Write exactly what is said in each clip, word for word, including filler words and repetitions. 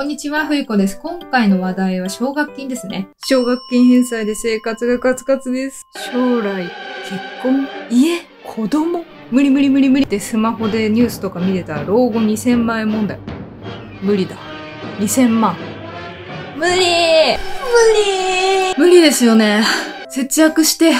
こんにちは、ふゆこです。今回の話題は奨学金ですね。奨学金返済で生活がカツカツです。将来、結婚、家、子供。無理無理無理無理ってスマホでニュースとか見てたら老後にせんまんえん問題。無理だ。にせんまん。無理無理無理ですよね。節約して、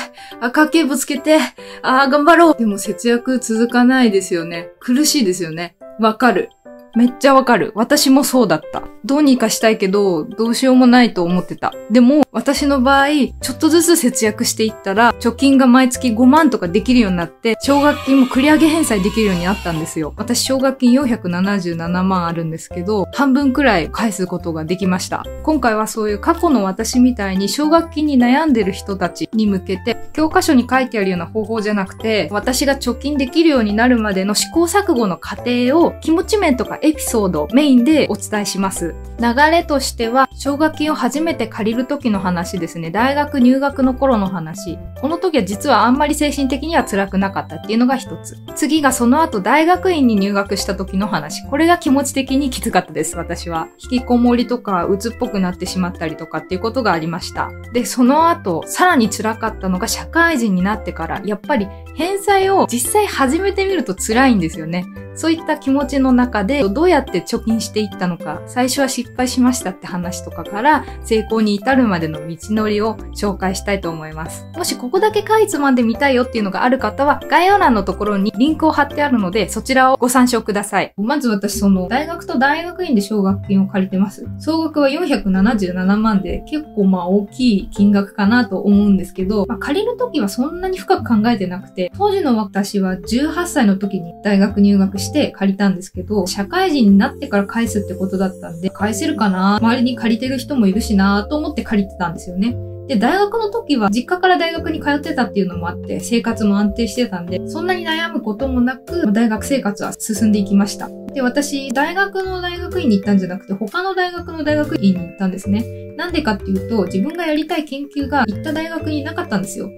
あ、家計簿つけて、あ、頑張ろう。でも節約続かないですよね。苦しいですよね。わかる。めっちゃわかる。私もそうだった。どうにかしたいけど、どうしようもないと思ってた。でも、私の場合、ちょっとずつ節約していったら、貯金が毎月ごまんとかできるようになって、奨学金も繰り上げ返済できるようになったんですよ。私、奨学金よんひゃくななじゅうななまんあるんですけど、半分くらい返すことができました。今回はそういう過去の私みたいに、奨学金に悩んでる人たちに向けて、教科書に書いてあるような方法じゃなくて、私が貯金できるようになるまでの試行錯誤の過程を、気持ち面とかエピソードメインでお伝えします。流れとしては、奨学金を初めて借りる時の話ですね。大学入学の頃の話。この時は実はあんまり精神的には辛くなかったっていうのが一つ。次がその後大学院に入学した時の話。これが気持ち的にきつかったです、私は。引きこもりとか、鬱っぽくなってしまったりとかっていうことがありました。で、その後、さらに辛かったのが社会人になってから、やっぱり返済を実際始めてみると辛いんですよね。そういった気持ちの中でどうやって貯金していったのか、最初は失敗しましたって話とかから成功に至るまでの道のりを紹介したいと思います。もしここだけかいつまんでみたいよっていうのがある方は概要欄のところにリンクを貼ってあるのでそちらをご参照ください。まず私その大学と大学院で奨学金を借りてます。総額はよんひゃくななじゅうななまんで結構まあ大きい金額かなと思うんですけど、まあ、借りるときはそんなに深く考えてなくて、当時の私はじゅうはっさいの時に大学入学して借りたんですけど、社会人になってから返すってことだったんで、返せるかな、周りに借りてる人もいるしなと思って借りてたんですよね。で、大学の時は実家から大学に通ってたっていうのもあって、生活も安定してたんで、そんなに悩むこともなく、大学生活は進んでいきました。で、私、大学の大学院に行ったんじゃなくて、他の大学の大学院に行ったんですね。なんでかっていうと、自分がやりたい研究が行った大学になかったんですよ。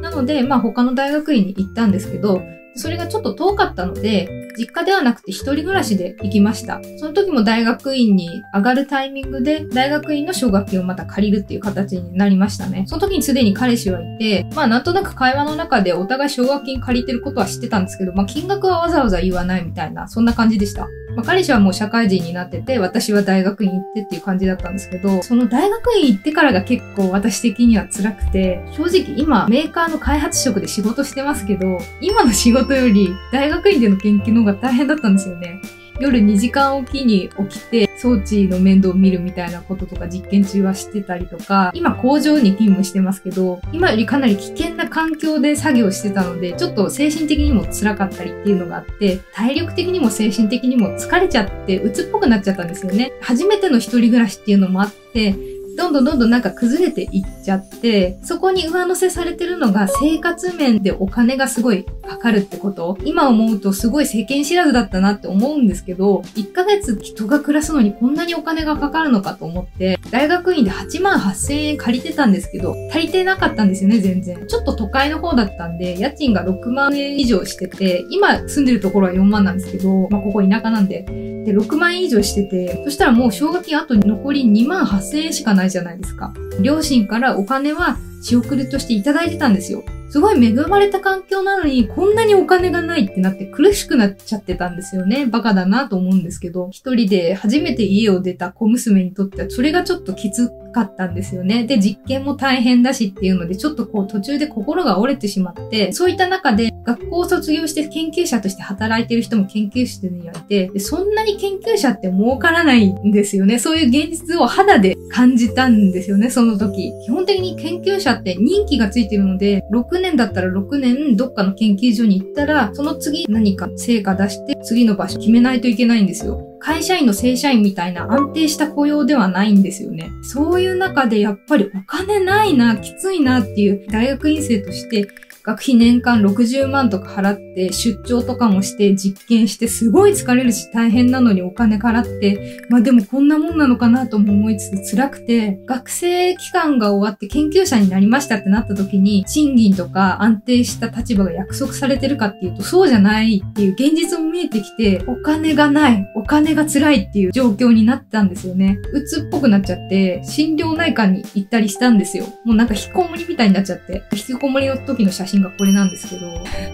なので、まあ他の大学院に行ったんですけど、それがちょっと遠かったので、実家ではなくて一人暮らしで行きました。その時も大学院に上がるタイミングで、大学院の奨学金をまた借りるっていう形になりましたね。その時にすでに彼氏はいて、まあなんとなく会話の中でお互い奨学金借りてることは知ってたんですけど、まあ金額はわざわざ言わないみたいな、そんな感じでした。まあ、彼氏はもう社会人になってて、私は大学院行ってっていう感じだったんですけど、その大学院行ってからが結構私的には辛くて、正直今メーカーの開発職で仕事してますけど、今の仕事より大学院での研究の方が大変だったんですよね。夜にじかんおきに起きて装置の面倒を見るみたいなこととか実験中はしてたりとか、今工場に勤務してますけど、今よりかなり危険な環境で作業してたので、ちょっと精神的にも辛かったりっていうのがあって、体力的にも精神的にも疲れちゃって鬱っぽくなっちゃったんですよね。初めての一人暮らしっていうのもあって、どんどんどんどんなんか崩れていっちゃって、そこに上乗せされてるのが生活面でお金がすごいかかるってこと。今思うとすごい世間知らずだったなって思うんですけど、いっかげつ人が暮らすのにこんなにお金がかかるのかと思って、大学院ではちまんはっせんえん借りてたんですけど、足りてなかったんですよね、全然。ちょっと都会の方だったんで、家賃がろくまんえん以上してて、今住んでるところはよんまんなんですけど、まあここ田舎なんで、で、ろくまんえん以上してて、そしたらもう奨学金あと残りにまんはっせんえんしかないじゃないですか。両親からお金は仕送りとしていただいてたんですよ。すごい恵まれた環境なのにこんなにお金がないってなって苦しくなっちゃってたんですよね。バカだなと思うんですけど、一人で初めて家を出た小娘にとってはそれがちょっときつかったんですよね。で、実験も大変だしっていうのでちょっとこう途中で心が折れてしまって、そういった中で学校を卒業して研究者として働いてる人も研究室にはいて、で、そんなに研究者って儲からないんですよね。そういう現実を肌で感じたんですよね、その時。基本的に研究者って任期がついてるので、ろくねんだったらろくねんどっかの研究所に行ったら、その次何か成果出して次の場所決めないといけないんですよ。会社員の正社員みたいな安定した雇用ではないんですよね。そういう中でやっぱりお金ないな、きついなっていう大学院生として、学費年間ろくじゅうまんとか払って出張とかもして実験してすごい疲れるし大変なのにお金払って、まあでもこんなもんなのかなとも思いつつ辛くて、学生期間が終わって研究者になりましたってなった時に賃金とか安定した立場が約束されてるかっていうとそうじゃないっていう現実も見えてきて、お金がない、お金が辛いっていう状況になったんですよね。うつっぽくなっちゃって心療内科に行ったりしたんですよ。もうなんか引きこもりみたいになっちゃって。引きこもりの時の写真がこれなんですけど、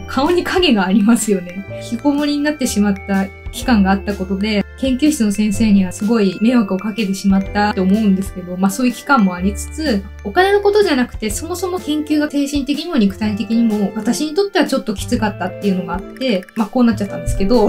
顔に影がありますよね。引きこもりになってしまった期間があったことで、研究室の先生にはすごい迷惑をかけてしまったと思うんですけど、まあそういう期間もありつつ、お金のことじゃなくて、そもそも研究が精神的にも肉体的にも、私にとってはちょっときつかったっていうのがあって、まあこうなっちゃったんですけど、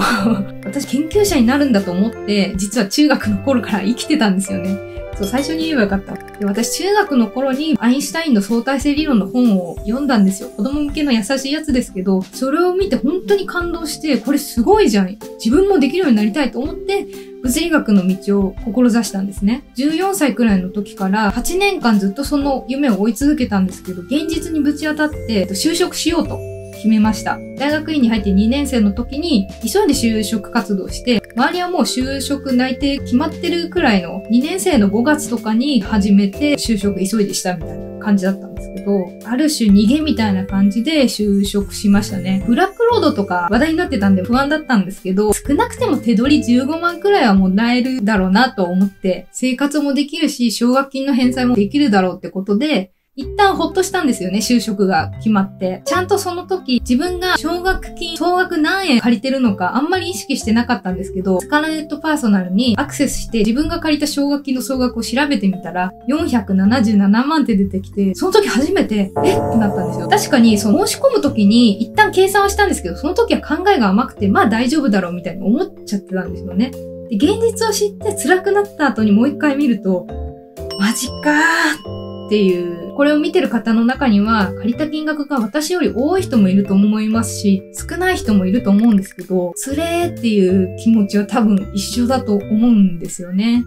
私研究者になるんだと思って、実は中学の頃から生きてたんですよね。そう、最初に言えばよかった。で、私中学の頃にアインシュタインの相対性理論の本を読んだんですよ。子供向けの優しいやつですけど、それを見て本当に感動して、これすごいじゃん。自分もできるようになりたいと思って、物理学の道を志したんですね。じゅうよんさいくらいの時からはちねんかんずっとその夢を追い続けたんですけど、現実にぶち当たって就職しようと決めました。大学院に入ってにねんせいの時に急いで就職活動して、周りはもう就職内定決まってるくらいのにねんせいのごがつとかに始めて就職急いでしたみたいな感じだったんですけど、ある種逃げみたいな感じで就職しましたね。ブラックロードとか話題になってたんで不安だったんですけど、少なくても手取りじゅうごまんくらいはもらえるだろうなと思って、生活もできるし、奨学金の返済もできるだろうってことで、一旦ほっとしたんですよね、就職が決まって。ちゃんとその時、自分が奨学金、総額何円借りてるのか、あんまり意識してなかったんですけど、スカーレットパーソナルにアクセスして、自分が借りた奨学金の総額を調べてみたら、よんひゃくななじゅうななまんって出てきて、その時初めて、えってなったんですよ。確かに、その申し込む時に、一旦計算はしたんですけど、その時は考えが甘くて、まあ大丈夫だろうみたいに思っちゃってたんですよね。で、現実を知って辛くなった後にもう一回見ると、マジかー。っていう、これを見てる方の中には借りた金額が私より多い人もいると思いますし、少ない人もいると思うんですけど、つれーっていう気持ちは多分一緒だと思うんですよね。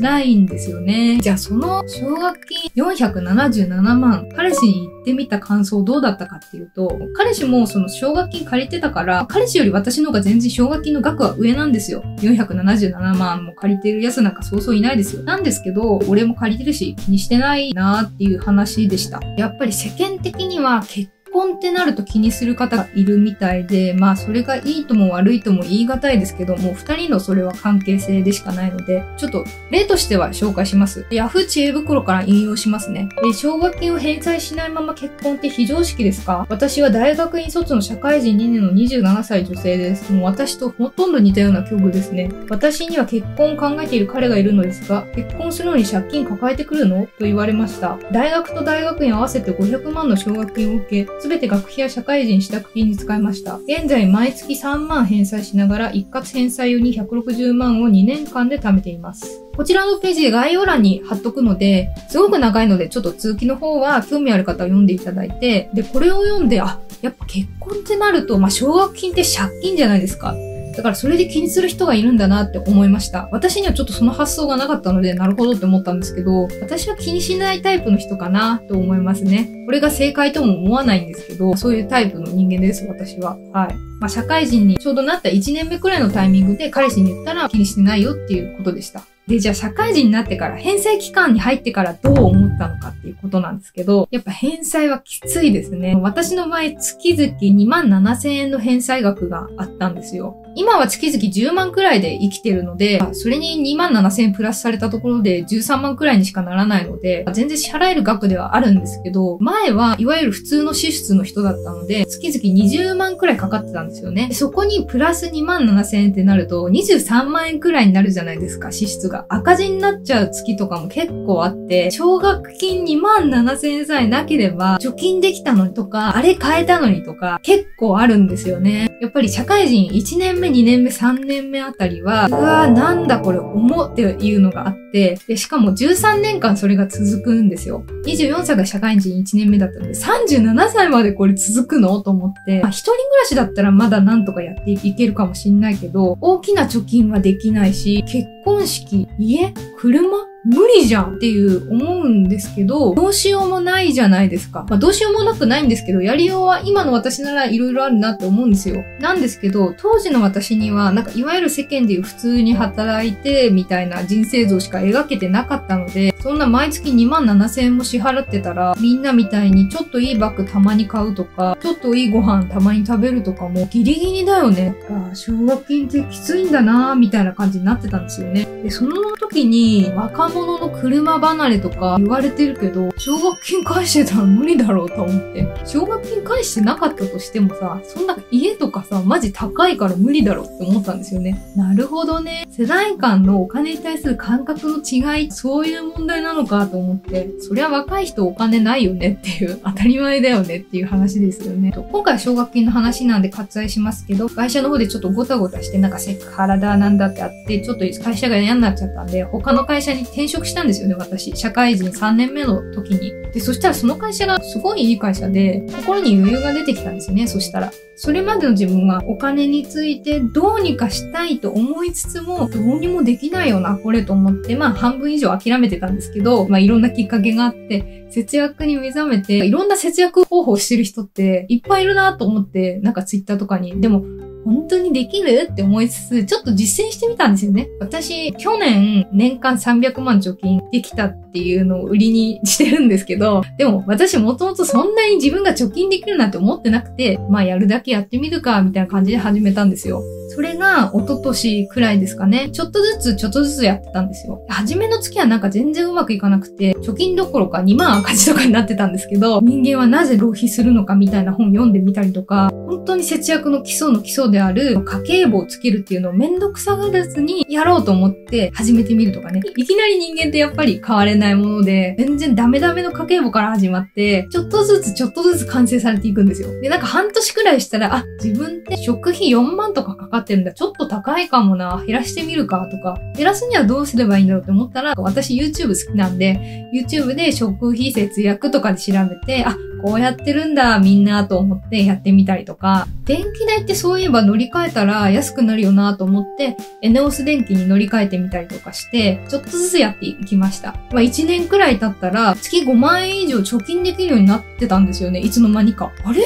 辛いんですよね。じゃあその奨学金よんひゃくななじゅうななまん、彼氏に言ってみた感想どうだったかっていうと、彼氏もその奨学金借りてたから、彼氏より私の方が全然奨学金の額は上なんですよ。よんひゃくななじゅうななまんも借りてるやつなんかそうそういないですよ。なんですけど、俺も借りてるし気にしてないなっていう話でした。やっぱり世間的には結婚ってなると気にする方がいるみたいで、まあそれがいいとも悪いとも言い難いですけども、二人のそれは関係性でしかないので、ちょっと例としては紹介します。ヤフー知恵袋から引用しますね。え、奨学金を返済しないまま結婚って非常識ですか？私は大学院卒の社会人にねんのにじゅうななさい女性です。もう私とほとんど似たような境遇ですね。私には結婚を考えている彼がいるのですが、結婚するのに借金抱えてくるの？と言われました。大学と大学院合わせてごひゃくまんの奨学金を受け、すべて学費や社会人支度金に使いました。現在毎月さんまん返済しながら一括返済用にひゃくろくじゅうまんをにねんかんで貯めています。こちらのページ概要欄に貼っとくので、すごく長いのでちょっと続きの方は興味ある方は読んでいただいて、で、これを読んで、あ、やっぱ結婚ってなると、まあ、奨学金って借金じゃないですか。だからそれで気にする人がいるんだなって思いました。私にはちょっとその発想がなかったので、なるほどって思ったんですけど、私は気にしないタイプの人かなと思いますね。これが正解とも思わないんですけど、そういうタイプの人間です、私は。はい。まあ社会人にちょうどなったいちねんめくらいのタイミングで彼氏に言ったら気にしてないよっていうことでした。で、じゃあ社会人になってから、返済期間に入ってからどう思ったのかっていうことなんですけど、やっぱ返済はきついですね。私の場合、月々にまんななせんえんの返済額があったんですよ。今は月々じゅうまんくらいで生きてるので、それににまんななせんえんプラスされたところでじゅうさんまんくらいにしかならないので、全然支払える額ではあるんですけど、前はいわゆる普通の支出の人だったので、月々にじゅうまんくらいかかってたんですよね。そこにプラスにまんななせんえんってなると、にじゅうさんまんえんくらいになるじゃないですか、支出が。赤字になっちゃう月とかも結構あって、奨学金にまんななせんえんさえなければ、貯金できたのにとか、あれ買えたのにとか、結構あるんですよね。やっぱり社会人いちねんめ、にねんめ、さんねんめあたりは、うわぁ、なんだこれ、重っていうのがあって、って、で、しかもじゅうさんねんかんそれが続くんですよ。にじゅうよんさいが社会人いちねんめだったので、さんじゅうななさいまでこれ続くのと思って、まあ、一人暮らしだったらまだなんとかやっていけるかもしんないけど、大きな貯金はできないし、結婚式、家、車無理じゃんっていう思うんですけど、どうしようもないじゃないですか。まあどうしようもなくないんですけど、やりようは今の私なら色々あるなって思うんですよ。なんですけど、当時の私には、なんかいわゆる世間でいう普通に働いてみたいな人生像しか描けてなかったので、そんな毎月にまんななせんえんも支払ってたら、みんなみたいにちょっといいバッグたまに買うとか、ちょっといいご飯たまに食べるとかもギリギリだよね。ああ、奨学金ってきついんだなぁ、みたいな感じになってたんですよね。で、その時に、若者の車離れとか言われてるけど、奨学金返してたら無理だろうと思って。奨学金返してなかったとしてもさ、そんな家とかさ、マジ高いから無理だろうって思ったんですよね。なるほどね。世代間のお金に対する感覚の違い、そういう問題なのかと思って、そりゃ若い人お金ないよねっていう、当たり前だよねっていう話ですよね。今回は奨学金の話なんで割愛しますけど、会社の方でちょっとごたごたして、なんかセクハラだなんだってあって、ちょっと会社が嫌になっちゃったんで、他の会社に転職したんですよね、私。社会人さんねんめの時に。で、そしたらその会社がすごいいい会社で、心に余裕が出てきたんですよね、そしたら。それまでの自分はお金についてどうにかしたいと思いつつも、どうにもできないよな、これと思って、まあ半分以上諦めてたんですけど、まあいろんなきっかけがあって、節約に目覚めて、いろんな節約方法をしてる人っていっぱいいるなと思って、なんかツイッターとかに。でも、本当にできるって思いつつ、ちょっと実践してみたんですよね。私、去年、年間さんびゃくまん貯金できたっていうのを売りにしてるんですけど、でも私もともとそんなに自分が貯金できるなんて思ってなくて、まあやるだけやってみるか、みたいな感じで始めたんですよ。それが、一昨年くらいですかね。ちょっとずつ、ちょっとずつやってたんですよ。初めの月はなんか全然うまくいかなくて、貯金どころかにまん赤字とかになってたんですけど、人間はなぜ浪費するのかみたいな本読んでみたりとか、本当に節約の基礎の基礎で、ある家計簿をつけるっていうのをめんどくさがらずにやろうと思って始めてみるとかね。いきなり人間ってやっぱり変われないもので、全然ダメダメの家計簿から始まって、ちょっとずつちょっとずつ完成されていくんですよ。で、なんか半年くらいしたら、あ、自分って食費よんまんとかかかってるんだ。ちょっと高いかもな。減らしてみるかとか。減らすにはどうすればいいんだろうって思ったら、私 YouTube 好きなんで、YouTube で食費節約とかで調べて、あ、こうやってるんだ、みんなと思ってやってみたりとか、電気代ってそういえば乗り換えたら安くなるよなと思って、エネオス電気に乗り換えてみたりとかして、ちょっとずつやっていきました。まあいちねんくらい経ったら、月ごまんえん以上貯金できるようになってたんですよね、いつの間にか。あれ？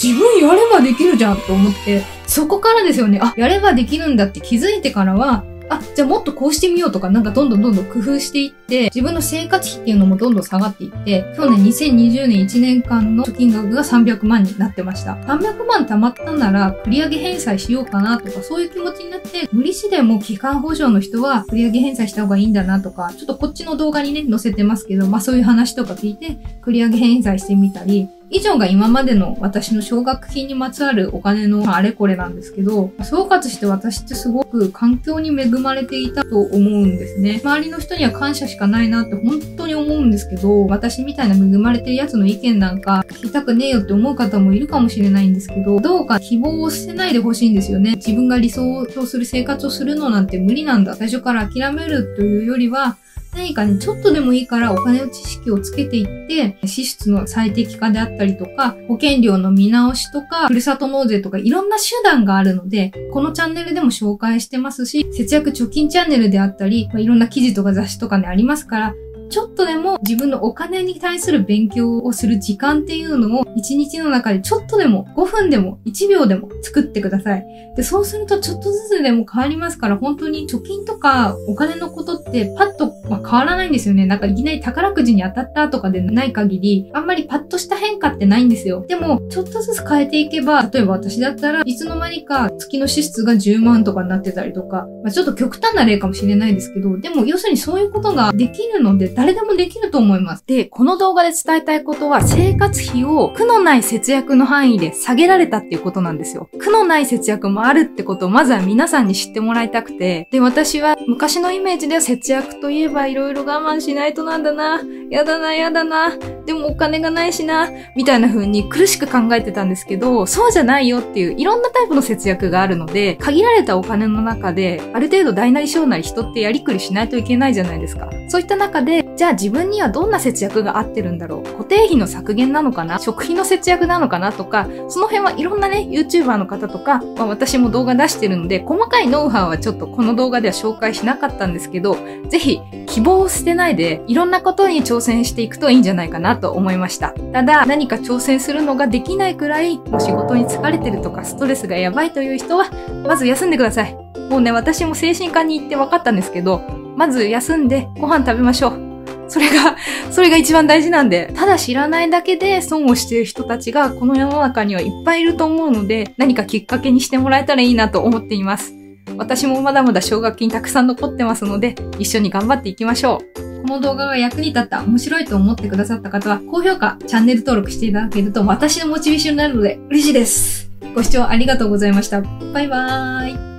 自分やればできるじゃんと思って、そこからですよね、あ、やればできるんだって気づいてからは、あ、じゃあもっとこうしてみようとか、なんかどんどんどんどん工夫していって、自分の生活費っていうのもどんどん下がっていって、去年にせんにじゅうねんいちねんかんの貯金額がさんびゃくまんになってました。さんびゃくまん貯まったなら、繰り上げ返済しようかなとか、そういう気持ちになって、無利子でも期間保証の人は繰り上げ返済した方がいいんだなとか、ちょっとこっちの動画にね、載せてますけど、まあそういう話とか聞いて、繰り上げ返済してみたり、以上が今までの私の奨学金にまつわるお金のあれこれなんですけど、総括して私ってすごく環境に恵まれていたと思うんですね。周りの人には感謝しかないなって本当に思うんですけど、私みたいな恵まれてるやつの意見なんか聞きたくねえよって思う方もいるかもしれないんですけど、どうか希望を捨てないでほしいんですよね。自分が理想とする生活をするのなんて無理なんだ。最初から諦めるというよりは、何かね、ちょっとでもいいからお金の知識をつけていって、支出の最適化であったりとか、保険料の見直しとか、ふるさと納税とかいろんな手段があるので、このチャンネルでも紹介してますし、節約貯金チャンネルであったり、まあ、いろんな記事とか雑誌とかね、ありますから、ちょっとでも自分のお金に対する勉強をする時間っていうのを一日の中でちょっとでもごふんでもいちびょうでも作ってください。で、そうするとちょっとずつでも変わりますから、本当に貯金とかお金のことってパッと、まあ、変わらないんですよね。なんかいきなり宝くじに当たったとかでない限り、あんまりパッとした変化ってないんですよ。でも、ちょっとずつ変えていけば、例えば私だったらいつの間にか月の支出がじゅうまんとかになってたりとか、まあ、ちょっと極端な例かもしれないですけど、でも要するにそういうことができるので、誰でもできると思います。で、この動画で伝えたいことは、生活費を苦のない節約の範囲で下げられたっていうことなんですよ。苦のない節約もあるってことをまずは皆さんに知ってもらいたくて、で、私は昔のイメージでは節約といえば色々我慢しないとなんだな、やだなやだな、でもお金がないしな、みたいな風に苦しく考えてたんですけど、そうじゃないよっていういろんなタイプの節約があるので、限られたお金の中である程度大なり小なり人ってやりくりしないといけないじゃないですか。そういった中で、じゃあ自分にはどんな節約が合ってるんだろう、固定費の削減なのかな、食費の節約なのかなとか、その辺はいろんなね ユーチューバー の方とか、まあ、私も動画出してるので細かいノウハウはちょっとこの動画では紹介しなかったんですけど、ぜひ希望を捨てないでいろんなことに挑戦していくといいんじゃないかなと思いました。ただ何か挑戦するのができないくらい、もう仕事に疲れてるとかストレスがやばいという人はまず休んでください。もうね、私も精神科に行って分かったんですけど、まず休んでご飯食べましょう。それが、それが一番大事なんで、ただ知らないだけで損をしている人たちがこの世の中にはいっぱいいると思うので、何かきっかけにしてもらえたらいいなと思っています。私もまだまだ奨学金たくさん残ってますので、一緒に頑張っていきましょう。この動画が役に立った、面白いと思ってくださった方は、高評価、チャンネル登録していただけると私のモチベーションになるので嬉しいです。ご視聴ありがとうございました。バイバーイ。